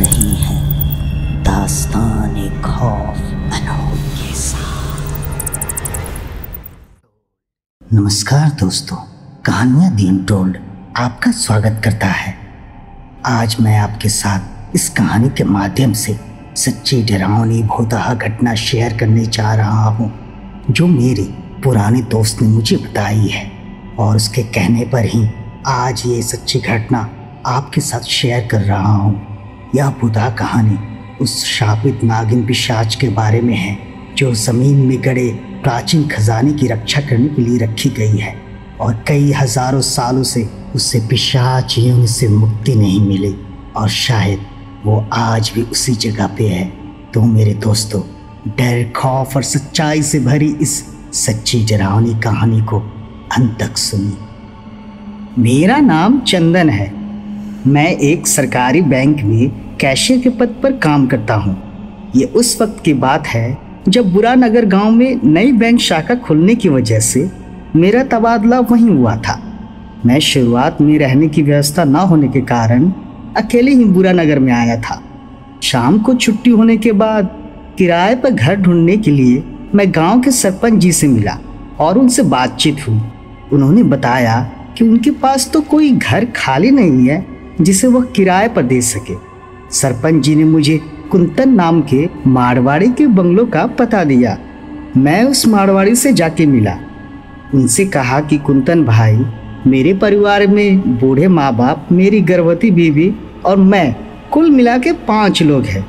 रही है दास्ताने खौफ अनहोनी के साथ। नमस्कार दोस्तों, कहानियां दीन टोल्ड आपका स्वागत करता है। आज मैं आपके साथ इस कहानी के माध्यम से सच्ची डरावनी भूतहा घटना शेयर करने जा रहा हूँ, जो मेरे पुराने दोस्त ने मुझे बताई है और उसके कहने पर ही आज ये सच्ची घटना आपके साथ शेयर कर रहा हूँ। यह भूतहा कहानी उस शापित नागिन पिशाच के बारे में है जो ज़मीन में गड़े प्राचीन खजाने की रक्षा करने के लिए रखी गई है और कई हज़ारों सालों से उससे पिशाच यूं से मुक्ति नहीं मिली और शायद वो आज भी उसी जगह पे है। तो मेरे दोस्तों, डर, खौफ और सच्चाई से भरी इस सच्ची डरावनी कहानी को अंत तक सुनिए। मेरा नाम चंदन है। मैं एक सरकारी बैंक में कैशियर के पद पर काम करता हूँ। ये उस वक्त की बात है जब बुरा नगर गाँव में नई बैंक शाखा खुलने की वजह से मेरा तबादला वहीं हुआ था। मैं शुरुआत में रहने की व्यवस्था ना होने के कारण अकेले ही बुरा नगर में आया था। शाम को छुट्टी होने के बाद किराए पर घर ढूंढने के लिए मैं गांव के सरपंच जी से मिला और उनसे बातचीत हुई। उन्होंने बताया कि उनके पास तो कोई घर खाली नहीं है जिसे वह किराए पर दे सके। सरपंच जी ने मुझे कुंतन नाम के मारवाड़ी के बंगलों का पता दिया। मैं उस मारवाड़ी से जाके मिला। उनसे कहा कि कुंतन भाई, मेरे परिवार में बूढ़े माँ बाप, मेरी गर्भवती बीवी और मैं, कुल मिला के 5 लोग हैं।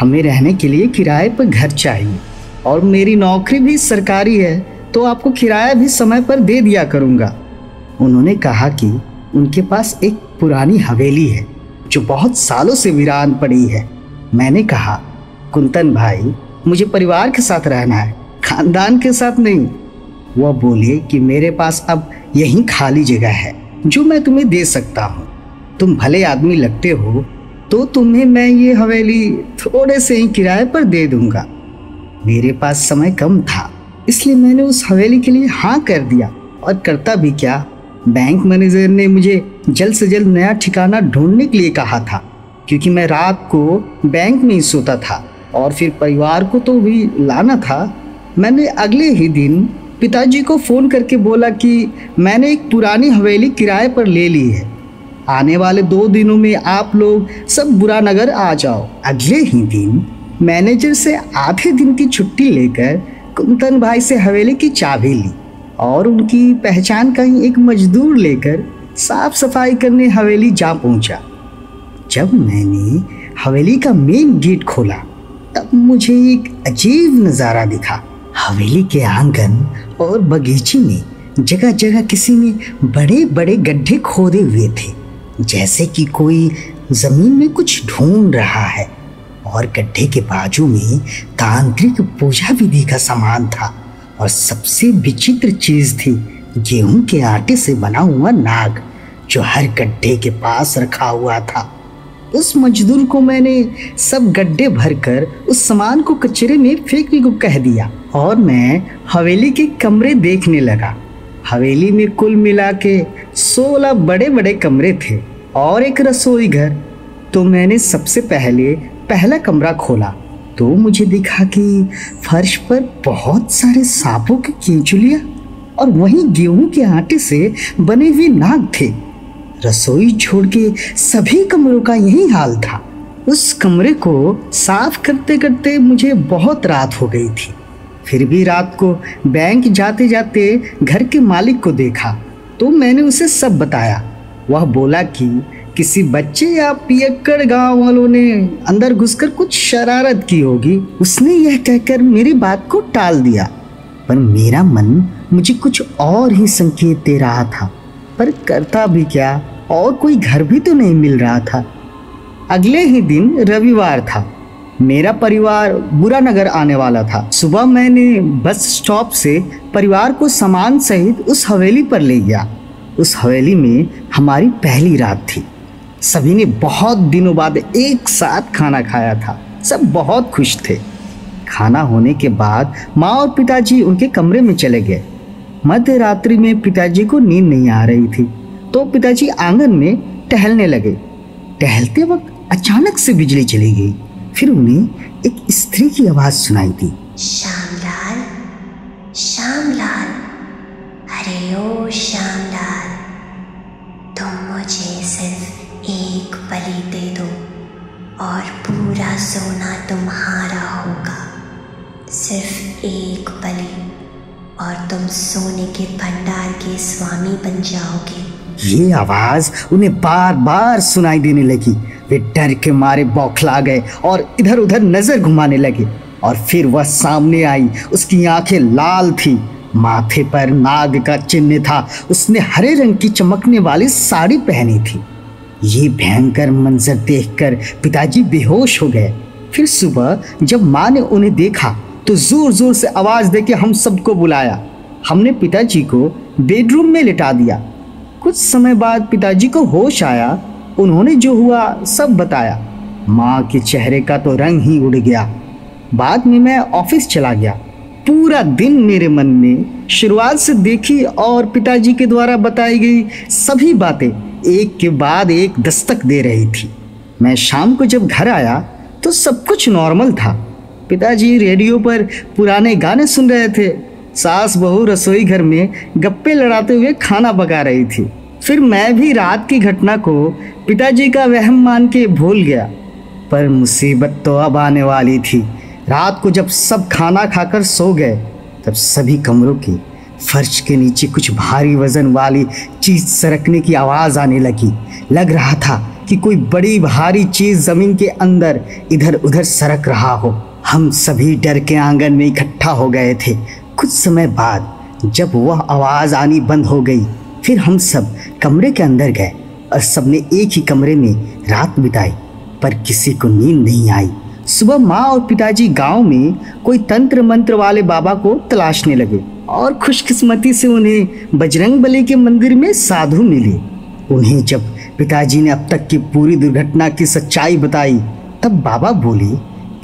हमें रहने के लिए किराए पर घर चाहिए और मेरी नौकरी भी सरकारी है, तो आपको किराया भी समय पर दे दिया करूँगा। उन्होंने कहा कि उनके पास एक पुरानी हवेली है जो बहुत सालों से वीरान पड़ी है। मैंने कहा, कुंतन भाई, मुझे परिवार के साथ रहना है, खानदान के साथ नहीं। वह बोले कि मेरे पास अब यही खाली जगह है जो मैं तुम्हें दे सकता हूँ। तुम भले आदमी लगते हो तो तुम्हें मैं ये हवेली थोड़े से ही किराए पर दे दूँगा। मेरे पास समय कम था, इसलिए मैंने उस हवेली के लिए हाँ कर दिया। और करता भी क्या, बैंक मैनेजर ने मुझे जल्द से जल्द नया ठिकाना ढूंढने के लिए कहा था, क्योंकि मैं रात को बैंक में ही सोता था और फिर परिवार को तो भी लाना था। मैंने अगले ही दिन पिताजी को फ़ोन करके बोला कि मैंने एक पुरानी हवेली किराए पर ले ली है, आने वाले 2 दिनों में आप लोग सब बुरा नगर आ जाओ। अगले ही दिन मैनेजर से आधे दिन की छुट्टी लेकर कुंतन भाई से हवेली की चाबी ली और उनकी पहचान का ही एक मजदूर लेकर साफ सफाई करने हवेली जा पहुंचा। जब मैंने हवेली का मेन गेट खोला तब मुझे एक अजीब नज़ारा दिखा। हवेली के आंगन और बगीचे में जगह जगह किसी ने बड़े बड़े गड्ढे खोदे हुए थे, जैसे कि कोई ज़मीन में कुछ ढूंढ रहा है। और गड्ढे के बाजू में तांत्रिक पूजा विधि का सामान था और सबसे विचित्र चीज़ थी गेहूं के आटे से बना हुआ नाग, जो हर गड्ढे के पास रखा हुआ था। उस मजदूर को मैंने सब गड्ढे भरकर उस सामान को कचरे में फेंकने को कह दिया और मैं हवेली के कमरे देखने लगा। हवेली में कुल मिला के 16 बड़े बड़े कमरे थे और एक रसोई घर। तो मैंने सबसे पहला कमरा खोला तो मुझे दिखा कि फर्श पर बहुत सारे सांपों की कीचुलियाँ और वहीं गेहूं के आटे से बने हुए नाग थे। रसोई छोड़ के सभी कमरों का यही हाल था। उस कमरे को साफ करते करते मुझे बहुत रात हो गई थी। फिर भी रात को बैंक जाते जाते घर के मालिक को देखा तो मैंने उसे सब बताया। वह बोला कि किसी बच्चे या पियक्कड़ गांव वालों ने अंदर घुसकर कुछ शरारत की होगी। उसने यह कहकर मेरी बात को टाल दिया, पर मेरा मन मुझे कुछ और ही संकेत दे रहा था। पर करता भी क्या, और कोई घर भी तो नहीं मिल रहा था। अगले ही दिन रविवार था। मेरा परिवार बुरा नगर आने वाला था। सुबह मैंने बस स्टॉप से परिवार को सामान सहित उस हवेली पर ले गया। उस हवेली में हमारी पहली रात थी। सभी ने बहुत दिनों बाद एक साथ खाना खाया था। सब बहुत खुश थे। खाना होने के बाद माँ और पिताजी उनके कमरे में चले गए। मध्य रात्रि में पिताजी को नींद नहीं आ रही थी, तो पिताजी आंगन में टहलने लगे। टहलते वक्त अचानक से बिजली चली गई। फिर उन्हें एक स्त्री की आवाज सुनाई दी, श्यामलाल, श्यामलाल, अरे ओ श्यामलाल, तुम मुझे सिर्फ एक बलि दे दो और पूरा सोना तुम्हारा होगा। सिर्फ एक बलि और तुम सोने के भंडार के स्वामी बन जाओगे। ये आवाज उन्हें बार बार सुनाई देने लगी। वे डर के मारे बौखला गए और इधर उधर नजर घुमाने लगे। और फिर वह सामने आई। उसकी आंखें लाल थी, माथे पर नाग का चिन्ह था, उसने हरे रंग की चमकने वाली साड़ी पहनी थी। ये भयंकर मंजर देखकर पिताजी बेहोश हो गए। फिर सुबह जब माँ ने उन्हें देखा तो जोर जोर से आवाज देके हम सबको बुलाया। हमने पिताजी को बेडरूम में लिटा दिया। कुछ समय बाद पिताजी को होश आया। उन्होंने जो हुआ सब बताया। माँ के चेहरे का तो रंग ही उड़ गया। बाद में मैं ऑफिस चला गया। पूरा दिन मेरे मन में शुरुआत से देखी और पिताजी के द्वारा बताई गई सभी बातें एक के बाद एक दस्तक दे रही थी। मैं शाम को जब घर आया तो सब कुछ नॉर्मल था। पिताजी रेडियो पर पुराने गाने सुन रहे थे। सास बहू रसोई घर में गप्पे लड़ाते हुए खाना पका रही थी। फिर मैं भी रात की घटना को पिताजी का वहम मान के भूल गया। पर मुसीबत तो अब आने वाली थी। रात को जब सब खाना खाकर सो गए तब सभी कमरों के फर्श के नीचे कुछ भारी वजन वाली चीज़ सरकने की आवाज़ आने लगी। लग रहा था कि कोई बड़ी भारी चीज़ ज़मीन के अंदर इधर उधर सरक रहा हो। हम सभी डर के आंगन में इकट्ठा हो गए थे। कुछ समय बाद जब वह आवाज़ आनी बंद हो गई फिर हम सब कमरे के अंदर गए और सबने एक ही कमरे में रात बिताई। पर किसी को नींद नहीं आई। सुबह माँ और पिताजी गांव में कोई तंत्र मंत्र वाले बाबा को तलाशने लगे और खुशकिस्मती से उन्हें बजरंगबली के मंदिर में साधु मिले। उन्हें जब पिताजी ने अब तक की पूरी दुर्घटना की सच्चाई बताई तब बाबा बोले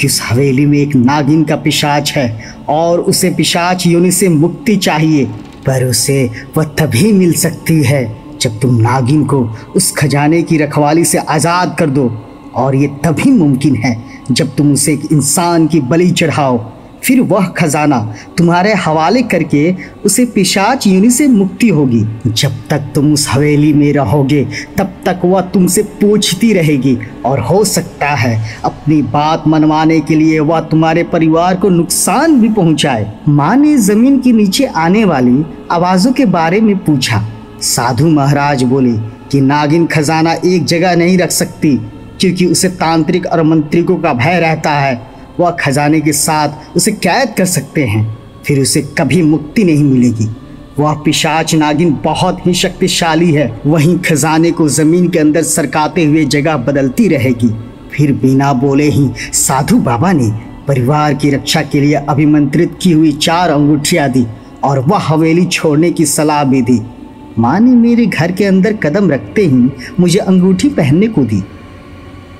कि उस हवेली में एक नागिन का पिशाच है और उसे पिशाच योनि से मुक्ति चाहिए। पर उसे वह तभी मिल सकती है जब तुम नागिन को उस खजाने की रखवाली से आज़ाद कर दो, और ये तभी मुमकिन है जब तुम उसे एक इंसान की बलि चढ़ाओ। फिर वह खजाना तुम्हारे हवाले करके उसे पिशाच योनि से मुक्ति होगी। जब तक तुम उस हवेली में रहोगे तब तक वह तुमसे पूछती रहेगी और हो सकता है अपनी बात मनवाने के लिए वह तुम्हारे परिवार को नुकसान भी पहुंचाए। माँ ने जमीन के नीचे आने वाली आवाज़ों के बारे में पूछा। साधु महाराज बोले कि नागिन खजाना एक जगह नहीं रख सकती क्योंकि उसे तांत्रिक और मंत्रिकों का भय रहता है। वह खजाने के साथ उसे कैद कर सकते हैं, फिर उसे कभी मुक्ति नहीं मिलेगी। वह पिशाच नागिन बहुत ही शक्तिशाली है। वहीं खजाने को जमीन के अंदर सरकाते हुए जगह बदलती रहेगी। फिर बिना बोले ही साधु बाबा ने परिवार की रक्षा के लिए अभिमंत्रित की हुई 4 अंगूठियाँ दी और वह हवेली छोड़ने की सलाह भी दी। माँ ने मेरे घर के अंदर कदम रखते ही मुझे अंगूठी पहनने को दी।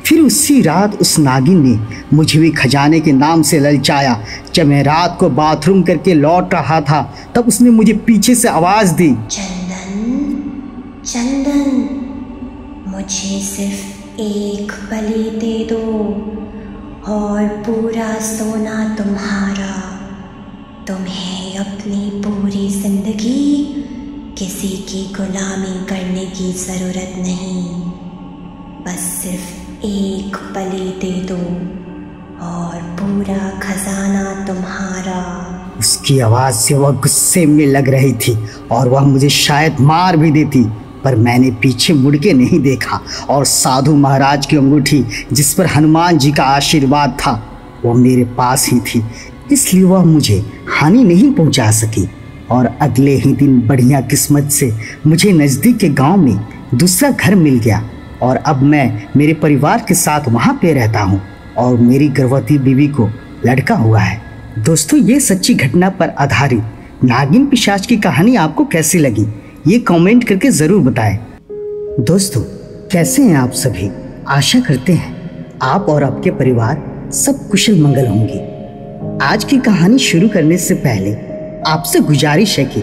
फिर उसी रात उस नागिन ने मुझे भी खजाने के नाम से ललचाया। जब मैं रात को बाथरूम करके लौट रहा था तब उसने मुझे पीछे से आवाज दी, चंदन, चंदन, मुझे सिर्फ एक बलि दे दो और पूरा सोना तुम्हारा। तुम्हें अपनी पूरी जिंदगी किसी की गुलामी करने की जरूरत नहीं, बस सिर्फ एक बलि दे दो और पूरा खजाना तुम्हारा। उसकी आवाज़ से वह गुस्से में लग रही थी और वह मुझे शायद मार भी देती, पर मैंने पीछे मुड़ के नहीं देखा। और साधु महाराज की अंगूठी जिस पर हनुमान जी का आशीर्वाद था वह मेरे पास ही थी, इसलिए वह मुझे हानि नहीं पहुंचा सकी। और अगले ही दिन बढ़िया किस्मत से मुझे नज़दीक के गाँव में दूसरा घर मिल गया और अब मैं मेरे परिवार के साथ वहाँ पे रहता हूँ और मेरी गर्भवती बीवी को लड़का हुआ है। दोस्तों, ये सच्ची घटना पर आधारित नागिन पिशाच की कहानी आपको कैसी लगी, ये कमेंट करके ज़रूर बताएं। दोस्तों, कैसे हैं आप सभी? आशा करते हैं आप और आपके परिवार सब कुशल मंगल होंगे। आज की कहानी शुरू करने से पहले आपसे गुजारिश है कि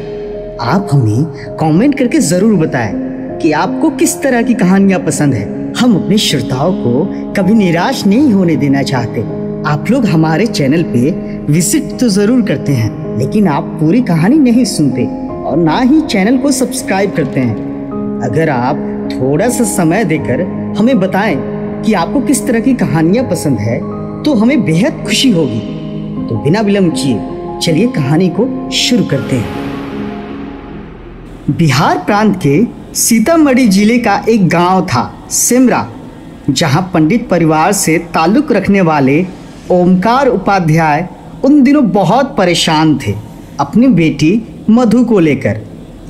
आप हमें कॉमेंट करके ज़रूर बताएँ कि आपको किस तरह की कहानियाँ पसंद है। हम अपने श्रोताओं को कभी निराश नहीं होने देना चाहते। आप लोग हमारे चैनल पे विजिट तो जरूर करते हैं, लेकिन आप पूरी कहानी नहीं सुनते और ना ही चैनल को सब्सक्राइब करते हैं। अगर आप थोड़ा सा समय देकर हमें बताएं कि आपको किस तरह की कहानियाँ पसंद है तो हमें बेहद खुशी होगी। तो बिना विलम्ब किए चलिए कहानी को शुरू करते हैं। बिहार प्रांत के सीतामढ़ी जिले का एक गांव था सिमरा, जहां पंडित परिवार से ताल्लुक़ रखने वाले ओमकार उपाध्याय उन दिनों बहुत परेशान थे अपनी बेटी मधु को लेकर।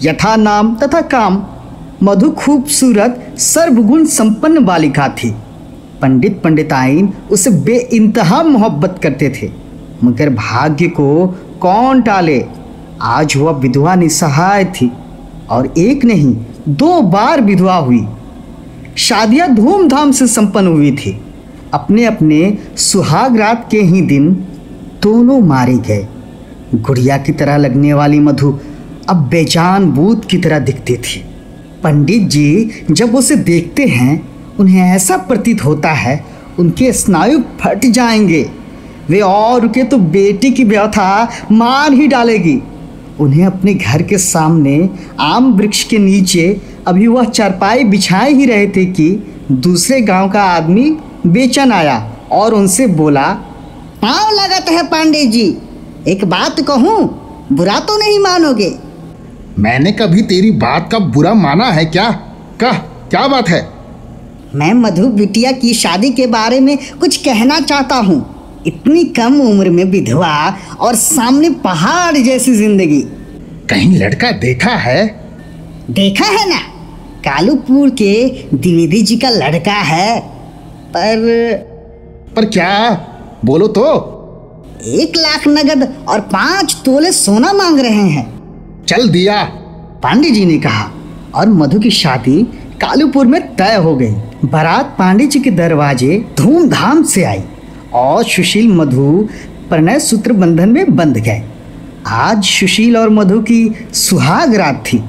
यथा नाम तथा काम, मधु खूबसूरत सर्वगुण संपन्न बालिका थी। पंडित पंडिताइन उसे बेइंतहा मोहब्बत करते थे, मगर भाग्य को कौन टाले, आज वह विधवा निसहाय थी और एक नहीं दो बार विधवा हुई। शादियां धूमधाम से संपन्न हुई थी। अपने अपने सुहागरात के ही दिन दोनों मारे गए। गुड़िया की तरह लगने वाली मधु अब बेजान भूत की तरह दिखती थी। पंडित जी जब उसे देखते हैं उन्हें ऐसा प्रतीत होता है उनके स्नायु फट जाएंगे। वे और रुके तो बेटी की व्यथा मार ही डालेगी। उन्हें अपने घर के सामने आम वृक्ष के नीचे अभी वह चारपाई बिछाए ही रहे थे कि दूसरे गांव का आदमी बेचैन आया और उनसे बोला, पाँव लगाते हैं पांडे जी, एक बात कहूँ, बुरा तो नहीं मानोगे? मैंने कभी तेरी बात का बुरा माना है क्या? कह, क्या बात है? मैं मधु बिटिया की शादी के बारे में कुछ कहना चाहता हूँ। इतनी कम उम्र में विधवा और सामने पहाड़ जैसी जिंदगी। कहीं लड़का देखा है? देखा है ना, कालूपुर के द्विवेदी जी का लड़का है। पर क्या? बोलो तो। 1 लाख नगद और 5 तोले सोना मांग रहे हैं। चल दिया, पांडे जी ने कहा, और मधु की शादी कालूपुर में तय हो गई। बारात पांडे जी के दरवाजे धूमधाम से आई और सुशील मधु प्रणय सूत्र बंधन में बंध गए। आज सुशील और मधु की सुहाग रात थी।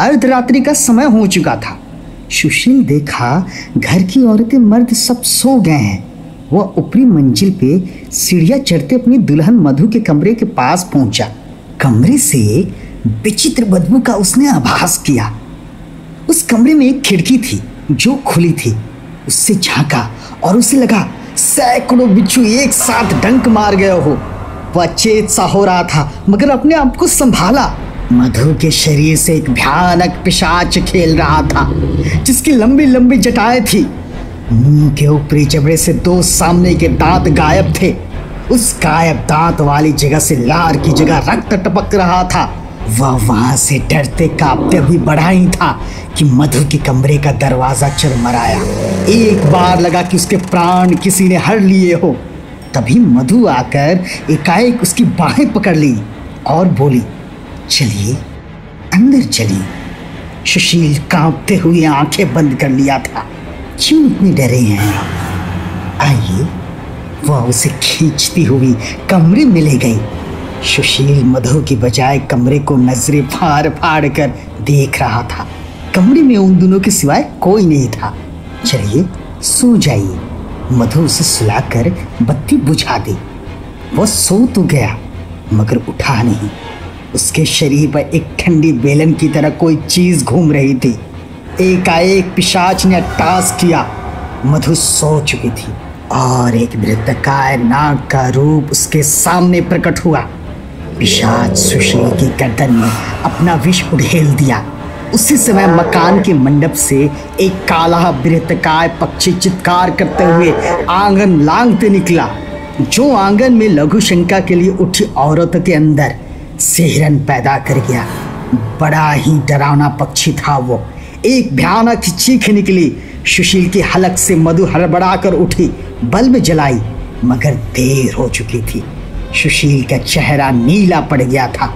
अर्धरात्रि का समय हो चुका था। सुशील देखा घर की औरतें मर्द सब सो गए हैं। वह ऊपरी मंजिल पे सीढ़ियाँ चढ़ते अपनी दुल्हन मधु के कमरे के पास पहुंचा। कमरे से विचित्र बदबू का उसने आभास किया। उस कमरे में एक खिड़की थी जो खुली थी। उससे झांका और उसे लगा सैकड़ों बिच्छू एक साथ डंक मार गए हो। वह चेत सा हो रहा था मगर अपने आप को संभाला। मधु के शरीर से एक भयानक पिशाच खेल रहा था जिसकी लंबी लंबी जटाएं थी। मुंह के ऊपरी जबड़े से 2 सामने के दांत गायब थे। उस गायब दांत वाली जगह से लार की जगह रक्त टपक रहा था। वह वहां से डरते कांपते भी बढ़ा ही था कि मधु के कमरे का दरवाजा चरमराया। एक बार लगा कि उसके प्राण किसी ने हर लिए हो। तभी मधु आकर एकाएक उसकी बाहें पकड़ ली और बोली, चलिए अंदर चलिए। सुशील कांपते हुए आंखें बंद कर लिया था। क्यों इतने डरे हैं आप? आइए। वह उसे खींचती हुई कमरे में ले गई। सुशील मधु की बजाय कमरे को नजरें फाड़ फाड़ कर देख रहा था। कमरे में उन दोनों के सिवाय कोई नहीं था। चलिए सो जाइए, मधु उसे सुलाकर बत्ती बुझा दी। वह सो तो गया मगर उठा नहीं। उसके शरीर पर एक ठंडी बेलन की तरह कोई चीज घूम रही थी। एकाएक पिशाच ने अट्टास किया। मधु सो चुकी थी और एक मृतकाय नाग का रूप उसके सामने प्रकट हुआ। पिशाच सुशील की गर्दन में अपना विष उड़ेल दिया। उसी समय मकान के मंडप से एक काला बृहत्काय पक्षी चित्कार करते हुए आंगन लांघते निकला। जो आंगन में लघु शंका के लिए उठी औरत के अंदर सिहरन पैदा कर गया। बड़ा ही डरावना पक्षी था वो। एक भयानक चीख निकली। सुशील की हलक से मधु हड़बड़ा कर उठी, बल्ब जलाई, मगर देर हो चुकी थी। सुशील का चेहरा नीला पड़ गया था।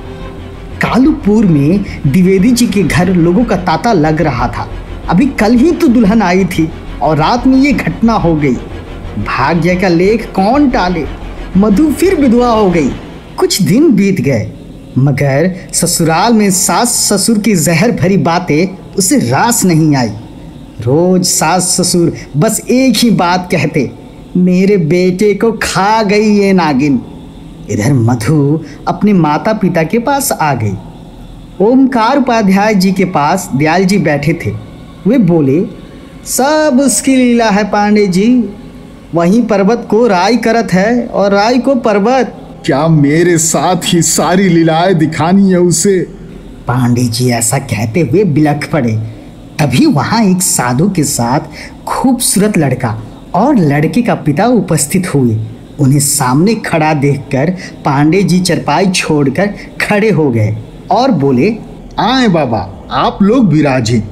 कालूपुर में द्विवेदी जी के घर लोगों का तांता लग रहा था। अभी कल ही तो दुल्हन आई थी और रात में ये घटना हो गई। भाग्य का लेख कौन टाले, मधु फिर विधवा हो गई। कुछ दिन बीत गए मगर ससुराल में सास ससुर की जहर भरी बातें उसे रास नहीं आई। रोज सास ससुर बस एक ही बात कहते, मेरे बेटे को खा गई ये नागिन। इधर मधु अपने माता पिता के पास आ गई। ओमकार उपाध्याय जी के पास दयाल जी बैठे थे। वे बोले, सब उसकी लीला है पांडे जी, वहीं पर्वत को राय करत है और राय को पर्वत। क्या मेरे साथ ही सारी लीलाएं दिखानी है उसे? पांडे जी ऐसा कहते हुए बिलख पड़े। तभी वहाँ एक साधु के साथ खूबसूरत लड़का और लड़के का पिता उपस्थित हुए। उन्हें सामने खड़ा देखकर पांडे जी चरपाई छोड़कर खड़े हो गए और बोले, आए बाबा, आप लोग विराजे।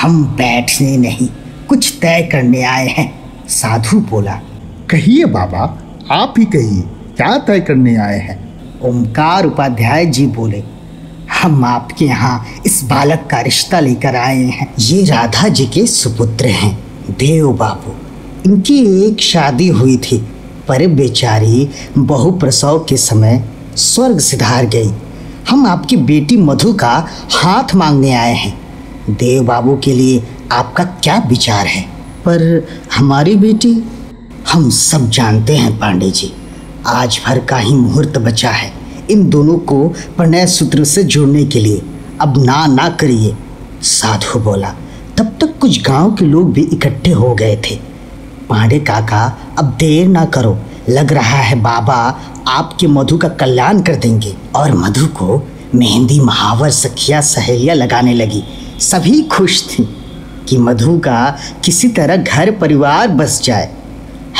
हम बैठने नहीं, कुछ तय करने आए हैं। साधु बोला, कहिए बाबा, आप ही कहिए, क्या तय करने आए हैं? ओमकार उपाध्याय जी बोले, हम आपके यहाँ इस बालक का रिश्ता लेकर आए हैं। ये राधा जी के सुपुत्र हैं, देव बाबू। इनकी एक शादी हुई थी, पर बेचारी बहु प्रसव के समय स्वर्ग सिधार गई। हम आपकी बेटी मधु का हाथ मांगने आए हैं। देव बाबू के लिए आपका क्या विचार है? पर हमारी बेटी? हम सब जानते हैं पांडे जी, आज भर का ही मुहूर्त बचा है इन दोनों को प्रणय सूत्र से जोड़ने के लिए। अब ना ना करिए, साधु बोला। तब तक कुछ गांव के लोग भी इकट्ठे हो गए थे। पांडे काका, अब देर ना करो, लग रहा है बाबा आपके मधु का कल्याण कर देंगे। और मधु को मेहंदी महावर सखिया सहेलियाँ लगाने लगी। सभी खुश थी कि मधु का किसी तरह घर परिवार बस जाए।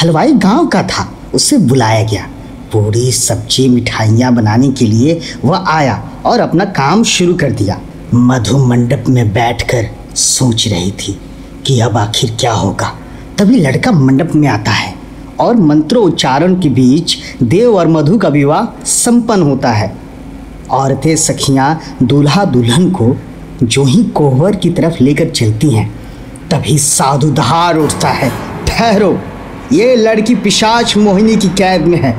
हलवाई गांव का था, उसे बुलाया गया। पूरी सब्जी मिठाइयाँ बनाने के लिए वह आया और अपना काम शुरू कर दिया। मधु मंडप में बैठकर सोच रही थी कि अब आखिर क्या होगा। तभी लड़का मंडप में आता है और मंत्रोच्चारण के बीच देव और मधु का विवाह संपन्न होता है। औरतें सखियां दूल्हा दुल्हन को जो ही कोहवर की तरफ लेकर चलती हैं, तभी साधु दहाड़ उठता है, ठहरो, ये लड़की पिशाच मोहिनी की कैद में है,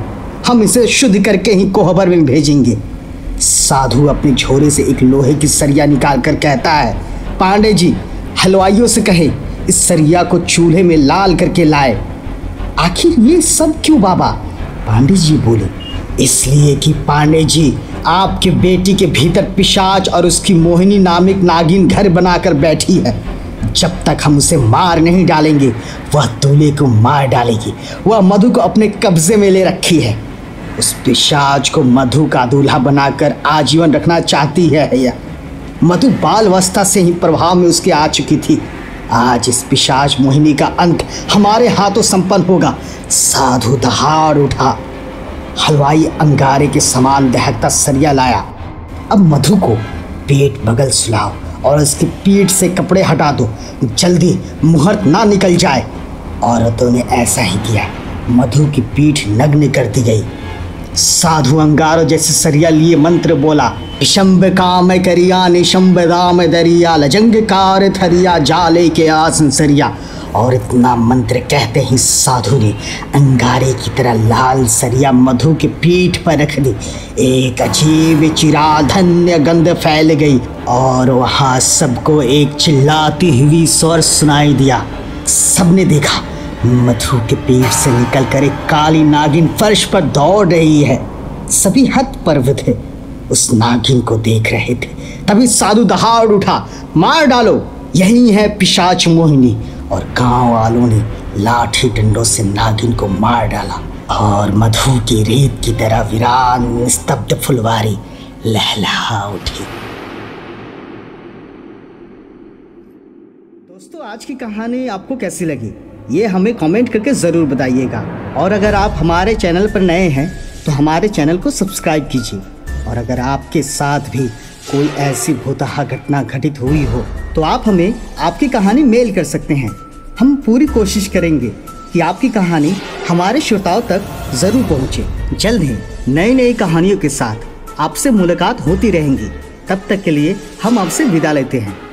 हम इसे शुद्ध करके ही कोहबर में भेजेंगे। साधु अपने झोले से एक लोहे की सरिया निकाल कर कहता है, पांडे जी हलवाइयों से कहे इस सरिया को चूल्हे में लाल करके लाए। आखिर ये सब क्यों बाबा? पांडे जी बोले, इसलिए कि पांडे जी आपके बेटी के भीतर पिशाच और उसकी मोहिनी नामिक नागिन घर बनाकर बैठी है। जब तक हम उसे मार नहीं डालेंगे, वह दूल्हे को मार डालेगी। वह मधु को अपने कब्जे में ले रखी है। उस पिशाच को मधु का दूल्हा बनाकर आजीवन रखना चाहती है यह। मधु बालावस्था से ही प्रभाव में उसके आ चुकी थी। आज इस पिशाच मोहिनी का अंत हमारे हाथों संपन्न होगा। साधु दहाड़ उठा। हलवाई अंगारे के समान दहकता सरिया लाया। अब मधु को पेट बगल सुलाओ और उसकी पीठ से कपड़े हटा दो, जल्दी मुहूर्त ना निकल जाए। औरतों ने ऐसा ही किया। मधु की पीठ नग्न कर दी गई। साधु अंगारों जैसे सरिया लिए मंत्र बोला, शंब काम करिया निशंब राम दरिया लजंग कार थरिया जाले के आसन सरिया। और इतना मंत्र कहते ही साधु ने अंगारे की तरह लाल सरिया मधु के पीठ पर रख दी। एक अजीब चिराधन्य गंध फैल गई और वहाँ सबको एक चिल्लाती हुई स्वर सुनाई दिया। सबने देखा, मधु के पीठ से निकलकर एक काली नागिन फर्श पर दौड़ रही है। सभी हतप्रभ थे, उस नागिन को देख रहे थे। तभी साधु दहाड़ उठा, मार डालो, यही है पिशाच मोहिनी। और गांव वालों ने लाठी डंडों से नागिन को मार डाला और मधु की रेत की तरह वीरान निस्तब्ध फुलवारी लहलहा उठी। दोस्तों, आज की कहानी आपको कैसी लगी, ये हमें कमेंट करके ज़रूर बताइएगा। और अगर आप हमारे चैनल पर नए हैं तो हमारे चैनल को सब्सक्राइब कीजिए। और अगर आपके साथ भी कोई ऐसी भूतहा घटना घटित हुई हो तो आप हमें आपकी कहानी मेल कर सकते हैं। हम पूरी कोशिश करेंगे कि आपकी कहानी हमारे श्रोताओं तक ज़रूर पहुँचे। जल्द ही नई नई कहानियों के साथ आपसे मुलाकात होती रहेंगी। तब तक के लिए हम आपसे विदा लेते हैं।